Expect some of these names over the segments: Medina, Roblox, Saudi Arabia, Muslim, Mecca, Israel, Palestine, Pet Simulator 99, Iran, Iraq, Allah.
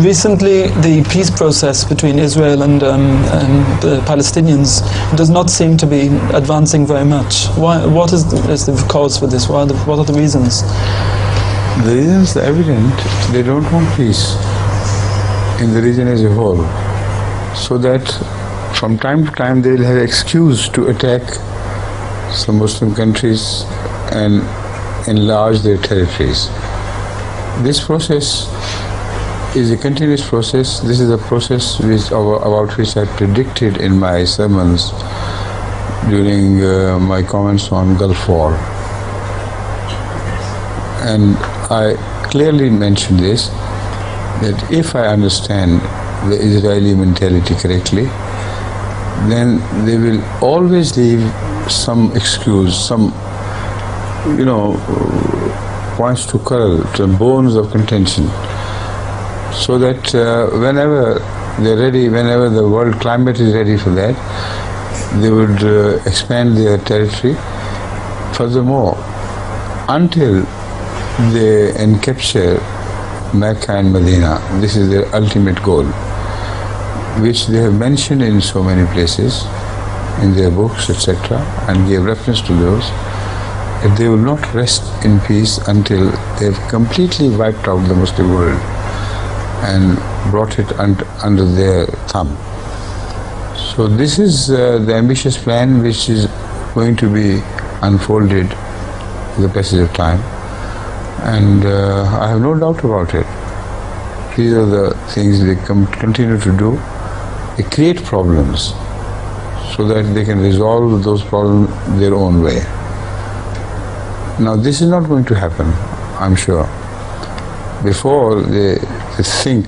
Recently, the peace process between Israel and the Palestinians does not seem to be advancing very much. Why, what is the cause for this? What are the reasons? The reasons are evident. They don't want peace in the region as a whole. So that from time to time they will have excuse to attack some Muslim countries and enlarge their territories. This process is a continuous process. This is a process which, about which I predicted in my sermons during my comments on Gulf War. And I clearly mentioned this, that if I understand the Israeli mentality correctly, then they will always leave some excuse, some, you know, points to quarrel, to bones of contention. So that whenever they're ready, whenever the world climate is ready for that, they would expand their territory furthermore until they capture Mecca and Medina. This is their ultimate goal, which they have mentioned in so many places, in their books, etc., and gave reference to those. That they will not rest in peace until they have completely wiped out the Muslim world and brought it under their thumb. So this is the ambitious plan which is going to be unfolded with the passage of time, and I have no doubt about it. These are the things they continue to do. They create problems so that they can resolve those problems their own way. Now this is not going to happen, I'm sure. Before they think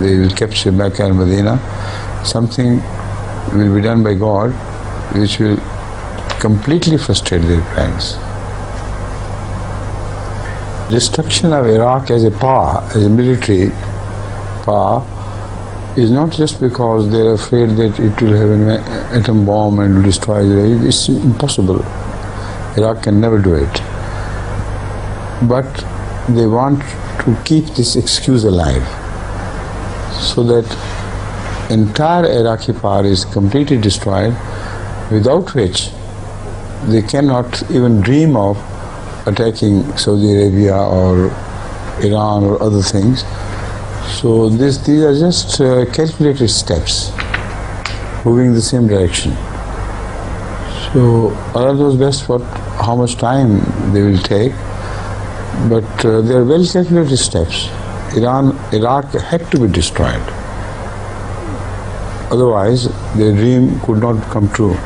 they will capture Mecca and Medina, something will be done by God which will completely frustrate their plans. Destruction of Iraq as a power, as a military power, is not just because they are afraid that it will have an atom bomb and will destroy Israel. It's impossible. Iraq can never do it. But they want to keep this excuse alive, so that entire Iraqi power is completely destroyed, without which they cannot even dream of attacking Saudi Arabia or Iran or other things. So these are just calculated steps moving the same direction. So Allah knows best what, how much time they will take, but they are well calculated steps. Iraq had to be destroyed, otherwise their dream could not come true.